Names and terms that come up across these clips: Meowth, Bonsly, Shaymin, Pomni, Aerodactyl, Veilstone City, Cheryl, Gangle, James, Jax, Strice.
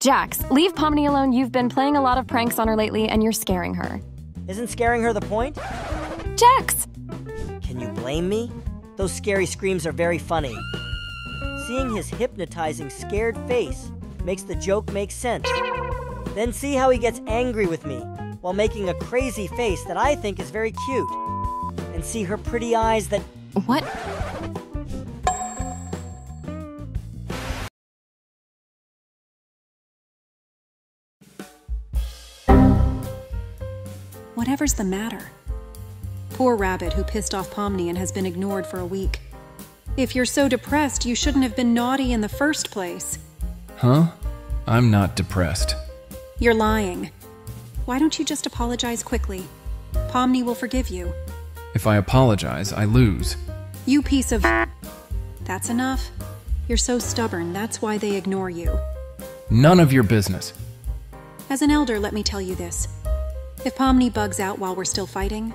Jax, leave Pomni alone. You've been playing a lot of pranks on her lately, and you're scaring her. Isn't scaring her the point? Jax! Can you blame me? Those scary screams are very funny. Seeing his hypnotizing, scared face makes the joke make sense. Then see how he gets angry with me while making a crazy face that I think is very cute. And see her pretty eyes that... What? Whatever's the matter? Poor Rabbit, who pissed off Pomni and has been ignored for a week. If you're so depressed, you shouldn't have been naughty in the first place. Huh? I'm not depressed. You're lying. Why don't you just apologize quickly? Pomni will forgive you. If I apologize, I lose. You piece of... That's enough. You're so stubborn, that's why they ignore you. None of your business. As an elder, let me tell you this. If Pomni bugs out while we're still fighting,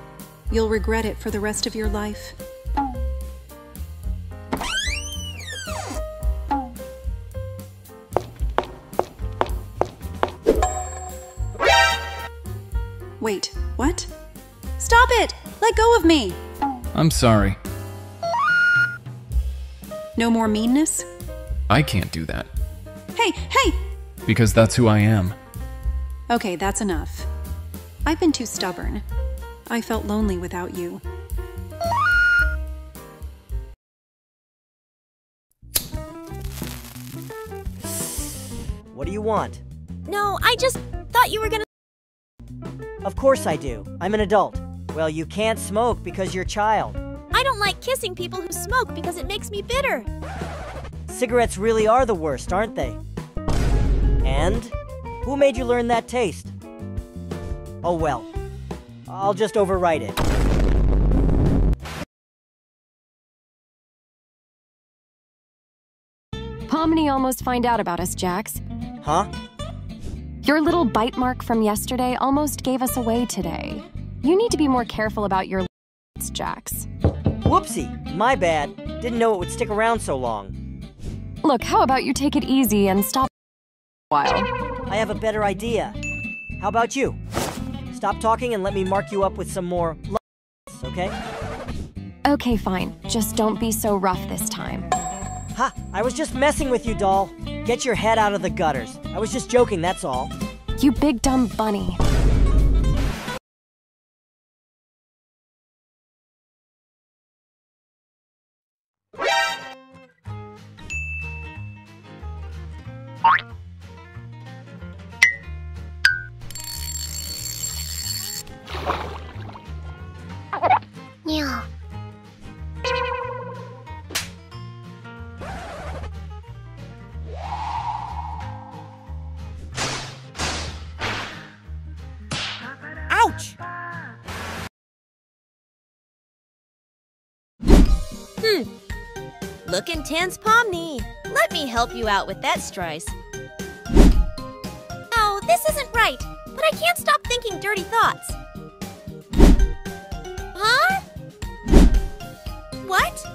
you'll regret it for the rest of your life. Wait, what? Stop it! Let go of me! I'm sorry. No more meanness? I can't do that. Hey, hey! Because that's who I am. Okay, that's enough. I've been too stubborn. I felt lonely without you. What do you want? No, I just thought you were gonna... Of course I do. I'm an adult. Well, you can't smoke because you're a child. I don't like kissing people who smoke because it makes me bitter. Cigarettes really are the worst, aren't they? And? Who made you learn that taste? Oh well, I'll just overwrite it. Pomni almost found out about us, Jax. Huh? Your little bite mark from yesterday almost gave us away today. You need to be more careful about your lips, Jax. Whoopsie, my bad. Didn't know it would stick around so long. Look, how about you take it easy and stop a while? I have a better idea. How about you? Stop talking and let me mark you up with some more lies, okay? Okay, fine. Just don't be so rough this time. Ha! I was just messing with you, doll. Get your head out of the gutters. I was just joking, that's all. You big dumb bunny. Ouch! Look intense, Pomni. Let me help you out with that, Strice. Oh, this isn't right, but I can't stop thinking dirty thoughts. Huh? What?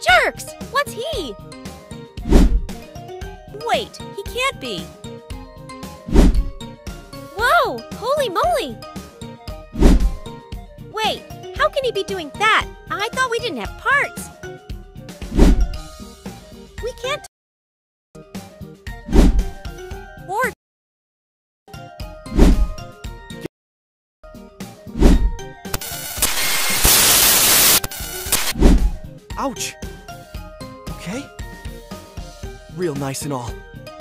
Jerks! What's he? Wait, he can't be. Whoa! Holy moly! Wait, how can he be doing that? I thought we didn't have parts. We can't... Or... Ouch! Okay. Real nice and all,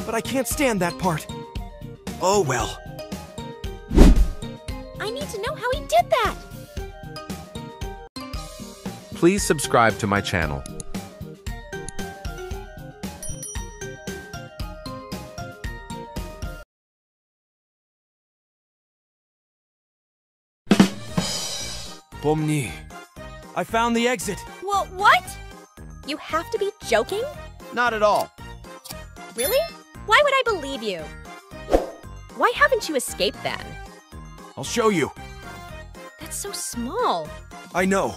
but I can't stand that part. Oh well. I need to know how he did that! Please subscribe to my channel. Pomni, I found the exit! What? You have to be joking? Not at all. Really? Why would I believe you? Why haven't you escaped then? I'll show you. That's so small. I know.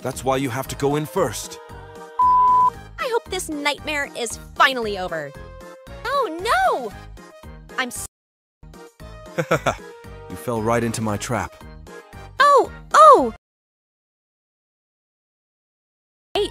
That's why you have to go in first. I hope this nightmare is finally over. No! I'm s- You fell right into my trap. Oh! Eight.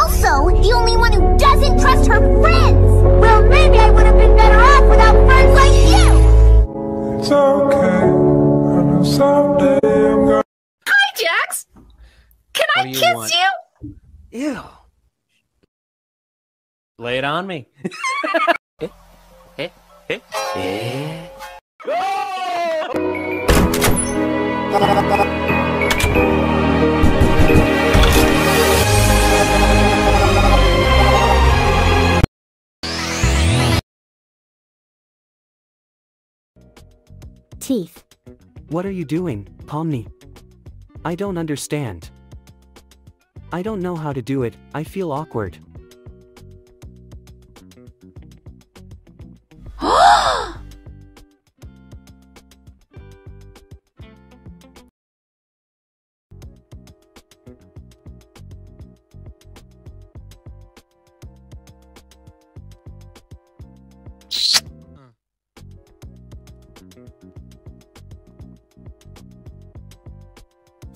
Also, the only one who doesn't trust her friends! Well, maybe I would have been better off without friends like you! It's okay. I know someday I'm gonna... Hi, Jax! Can I kiss you? Ew. Lay it on me. Eh? Teeth. What are you doing, Pomni? I don't understand. I don't know how to do it, I feel awkward.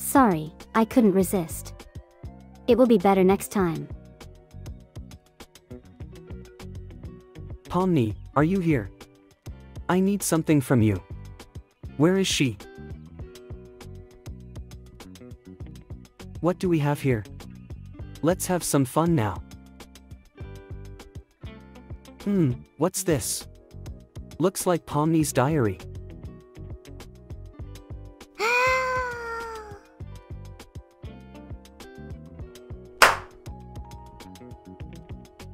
Sorry, I couldn't resist. It will be better next time. Pomni, are you here? I need something from you. Where is she? What do we have here? Let's have some fun now. What's this? Looks like Pomni's diary.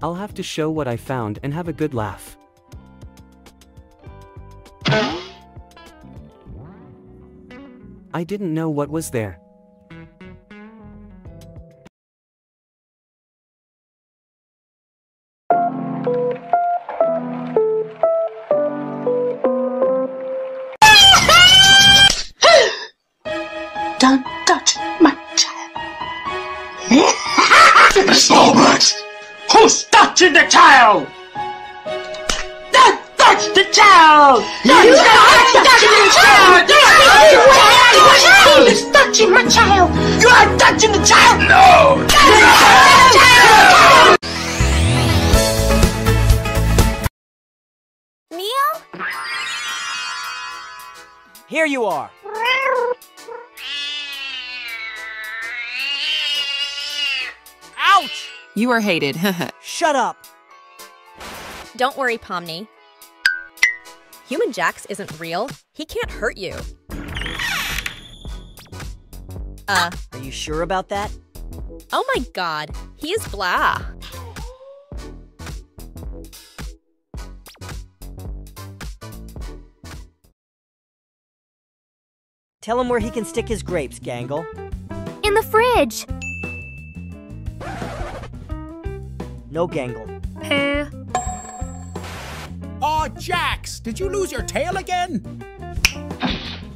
I'll have to show what I found and have a good laugh. I didn't know what was there. Don't touch my child. Finish all Max! Who's touching the child? Don't touch the child! Touching my child! You are touching the child! No! Touching the child! Meow? Here you are! Ouch! You are hated, Shut up! Don't worry, Pomni. Human Jax isn't real. He can't hurt you. Are you sure about that? Oh my god, he is blah. Tell him where he can stick his grapes, Gangle. In the fridge! No, Gangle. Aw, Jax, did you lose your tail again?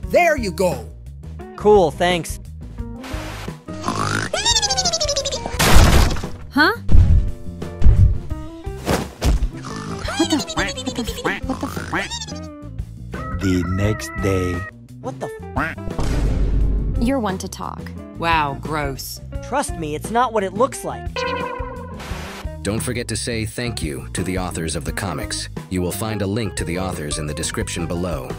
There you go! Cool, thanks. Huh? What the? The next day. What the? You're one to talk. Wow, gross. Trust me, it's not what it looks like. Don't forget to say thank you to the authors of the comics. You will find a link to the authors in the description below.